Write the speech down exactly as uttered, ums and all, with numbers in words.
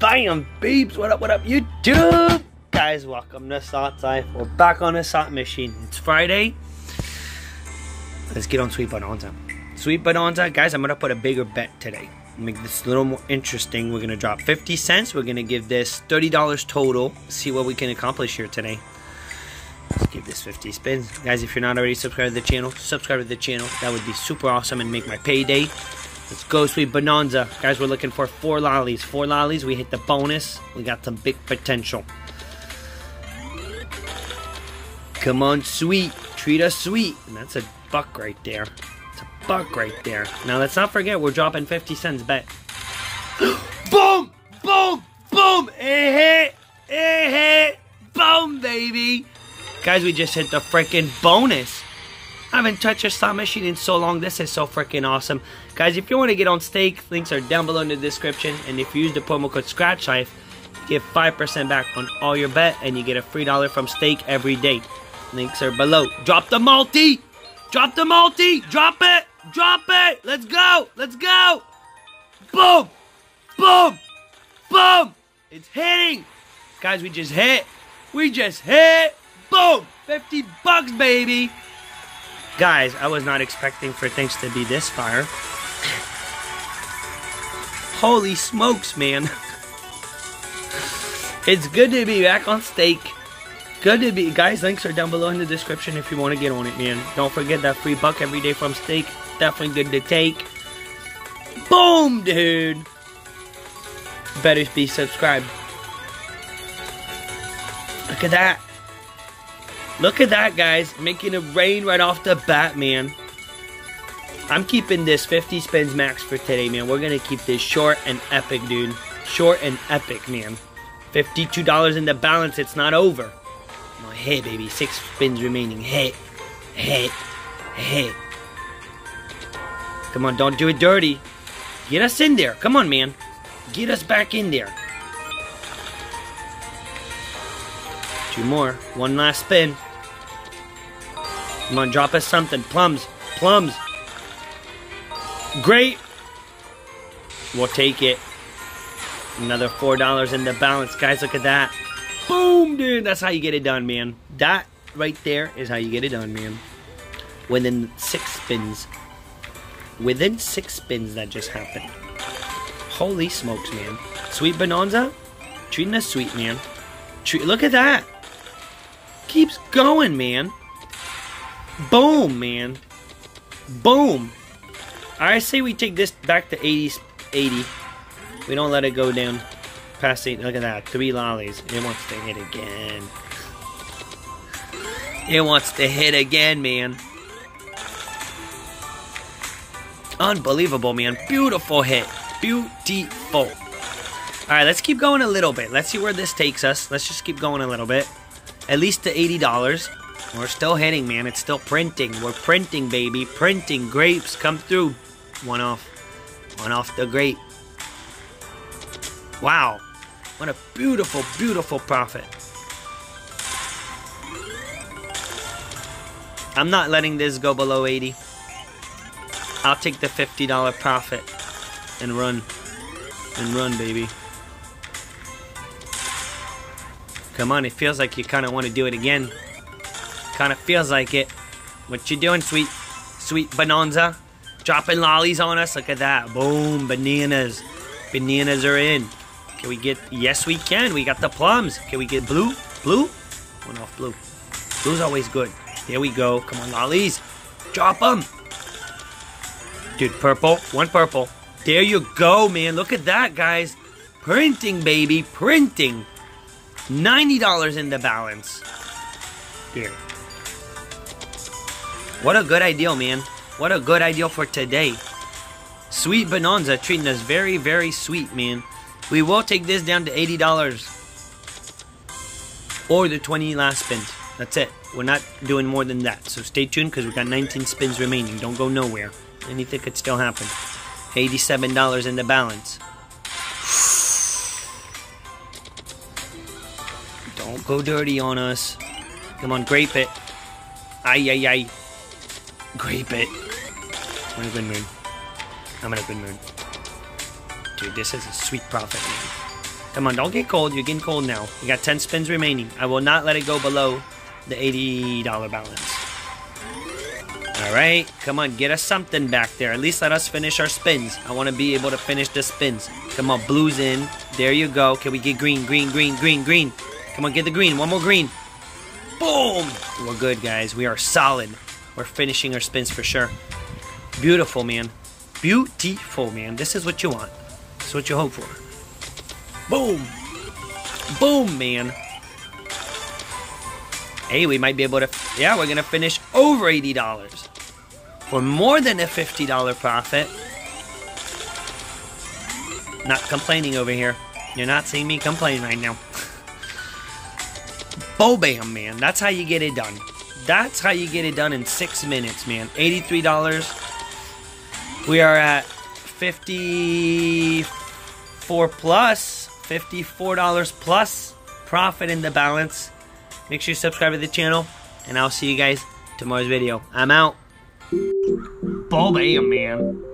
Bam, babes, what up, what up, YouTube? Guys, welcome to Slots Life. We're back on the slot machine. It's Friday. Let's get on Sweet Bonanza. Sweet Bonanza, guys, I'm gonna put a bigger bet today. Make this a little more interesting. We're gonna drop fifty cents. We're gonna give this thirty dollars total. See what we can accomplish here today. Let's give this fifty spins. Guys, if you're not already subscribed to the channel, subscribe to the channel. That would be super awesome and make my payday. Let's go, Sweet Bonanza. Guys, we're looking for four lollies. Four lollies, we hit the bonus. We got some big potential. Come on, sweet. Treat us sweet. And that's a buck right there. It's a buck right there. Now, let's not forget, we're dropping fifty cents bet. Boom! Boom! Boom! It hit! It hit! Boom, baby! Guys, we just hit the freaking bonus. I haven't touched a slot machine in so long. This is so freaking awesome. Guys, if you want to get on Stake, links are down below in the description. And if you use the promo code Scratch Life, you get five percent back on all your bet. And you get a free dollar from Stake every day. Links are below. Drop the multi. Drop the multi. Drop it. Drop it. Let's go. Let's go. Boom. Boom. Boom. It's hitting. Guys, we just hit. We just hit. Boom. fifty bucks, baby. Guys, I was not expecting for things to be this fire. Holy smokes, man. It's good to be back on Stake. Good to be... Guys, links are down below in the description if you want to get on it, man. Don't forget that free buck every day from Stake. Definitely good to take. Boom, dude. Better be subscribed. Look at that. Look at that, guys. Making it rain right off the bat, man. I'm keeping this fifty spins max for today, man. We're going to keep this short and epic, dude. Short and epic, man. fifty-two dollars in the balance. It's not over. Oh, hey, baby. Six spins remaining. Hey. Hey. Hey. Come on. Don't do it dirty. Get us in there. Come on, man. Get us back in there. Two more. One last spin. Come on, drop us something. Plums. Plums. Great. We'll take it. Another four dollars in the balance. Guys, look at that. Boom, dude. That's how you get it done, man. That right there is how you get it done, man. Within six spins. Within six spins that just happened. Holy smokes, man. Sweet Bonanza. Treating us sweet, man. Treat Look at that. Keeps going, man. Boom, man. Boom. I say we take this back to eighty. We don't let it go down past eight. Look at that. Three lollies. It wants to hit again. It wants to hit again, man. Unbelievable, man. Beautiful hit. Beautiful. Alright, let's keep going a little bit. Let's see where this takes us. Let's just keep going a little bit. At least to eighty dollars. We're still hitting, man. It's still printing. We're printing, baby. Printing. Grapes, come through. One off. One off the grape. Wow. What a beautiful, beautiful profit. I'm not letting this go below eighty. I'll take the fifty dollar profit and run. And run, baby. Come on, it feels like you kind of want to do it again. Kind of feels like it. What you doing, sweet, sweet Bonanza? Dropping lollies on us. Look at that. Boom, bananas. Bananas are in. Can we get? Yes, we can. We got the plums. Can we get blue? Blue? One off blue. Blue's always good. There we go. Come on, lollies. Drop them. Dude, purple. One purple. There you go, man. Look at that, guys. Printing, baby. Printing. ninety dollars in the balance. Here. What a good ideal, man. What a good ideal for today. Sweet Bonanza treating us very, very sweet, man. We will take this down to eighty dollars. Or the twenty last spins. That's it. We're not doing more than that. So stay tuned because we got nineteen spins remaining. Don't go nowhere. Anything could still happen. eighty-seven dollars in the balance. Don't go dirty on us. Come on, grape it. Ay, ay, ay. Grape it. I'm in a good mood. I'm in a good mood. Dude, this is a sweet profit, man. Come on, don't get cold. You're getting cold now. You got ten spins remaining. I will not let it go below the eighty dollar balance. All right. Come on, get us something back there. At least let us finish our spins. I want to be able to finish the spins. Come on, blue's in. There you go. Can we get green, green, green, green, green? Come on, get the green. One more green. Boom. We're good, guys. We are solid. We're finishing our spins for sure. Beautiful, man. Beautiful, man. This is what you want. This is what you hope for. Boom! Boom, man. Hey, we might be able to... Yeah, we're going to finish over eighty dollars. For more than a fifty dollar profit. Not complaining over here. You're not seeing me complain right now. Bo-bam, man. That's how you get it done. That's how you get it done in six minutes, man. eighty-three dollars. We are at fifty-four plus. fifty-four dollars plus profit in the balance. Make sure you subscribe to the channel, and I'll see you guys tomorrow's video. I'm out. Bo-bam, man.